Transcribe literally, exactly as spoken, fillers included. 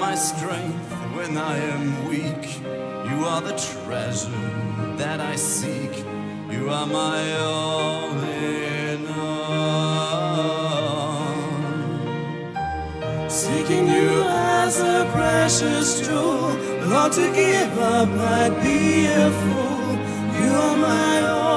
My strength when I am weak, you are the treasure that I seek, you are my all in all. Seeking you as a precious jewel, Lord, to give up I'd be a fool, you are my all.